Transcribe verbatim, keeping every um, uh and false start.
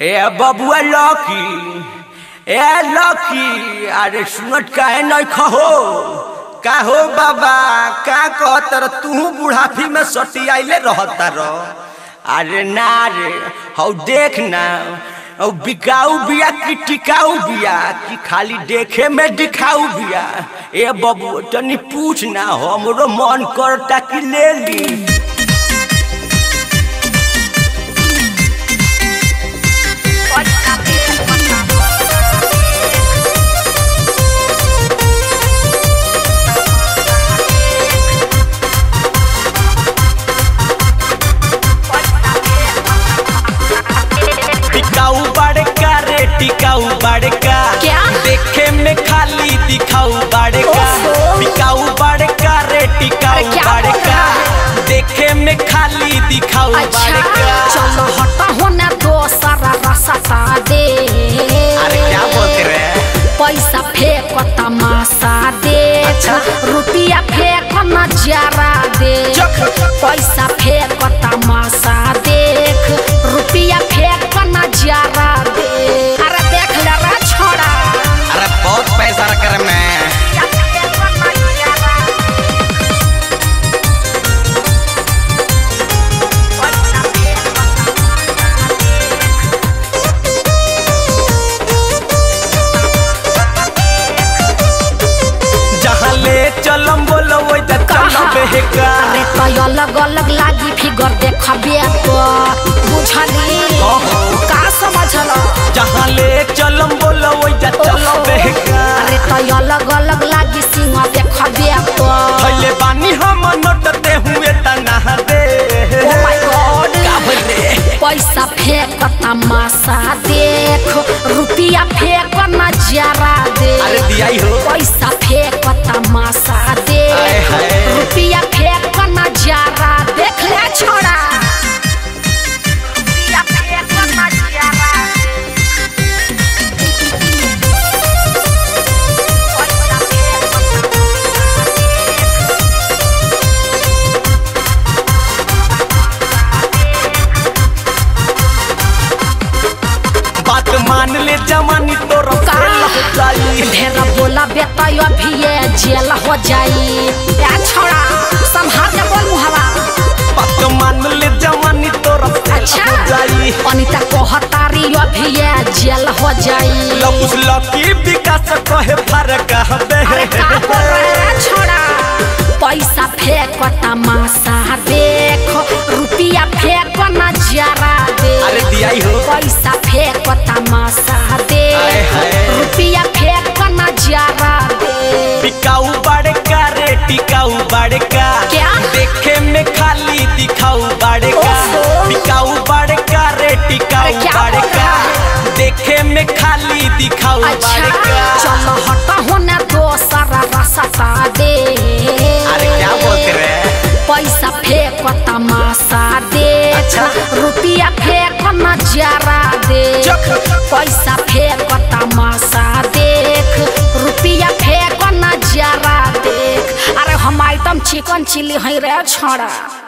ए बबुआ लौकी ए लौकी अरे सुनत काहे नहीं खहो का हो बाबा का कहतर तू बुढ़ापी में सटियाइले रहता रो। अरे ना रे हौ देख ना और बिकाऊ बिया कि टिकाऊ बिया कि खाली देखे में दिखाऊ बिया। ए बबू तनी पूछ ना हमरो मन करता कि ले ली। टिकाऊ बड़का क्या देखे में खाली दिखाऊ बड़का टिकाऊ बड़का रे टिकाऊ बड़का देखे में खाली दिखाऊ बड़का। चलो हटा होना दो सारा रसाता दे। अरे क्या बोलते रे पैसा फेंक तमाशा दे। अच्छा रुपया फेंक नजारा दे। पैसा फेंक तमाशा देख रुपया फेंक नजारा दे। चलम बोलो वही तक चलम है का अरे तो यो अलग अलग लागी फिगर देखा बेको बुझली का समझल जहां ले चलम बोलो वही तक चलम है का अरे तो यो अलग अलग लागी सिंह देखा बेको भले बानी हम नटते हुए तना दे। ओ माय गॉड का भले पैसा फेंक तमाशा देख रुपया फेंक नजारा दे। अरे दियाई हो पैसा फेंक तमाशा दे रुपया फेंक नजारा देख ले छोड़ा। बात मान ले जमानी तो रोका ढेरा बोला बेटा अभी ये जेल हो जाई। या छोड़ा संभाल के बोल मुहावा बात मान ले जमानी तो रोका। अच्छा अनिता कहतारी अभी ये जेल हो जाई। लकुस लकी विकास कहे फरक हबे। अरे का बोल रहे रे छोड़ा पैसा फेंक तमाशा देख रुपया फेंक नजारा दे। अरे दियाई हो पैसा फेंक तमाशा दे रुपया फेंक नजारा दे। टिकाऊ बड़का रे टिकाऊ बड़का क्या देखे में खाली दिखाऊ बड़का टिकाऊ बड़का रे टिकाऊ बड़का देखे में खाली दिखाऊ बड़का। चलो हटा होना दो सारा रसाता दे। अरे क्या बोलते रे पैसा फेंक तमाशा दे। अच्छा रुपया फेंक नजारा दे। पैसा फेंक तमाशा देख रुपया फेंक नजारा देख। अरे हम आइटम चिकन चिली है रे छोड़ा।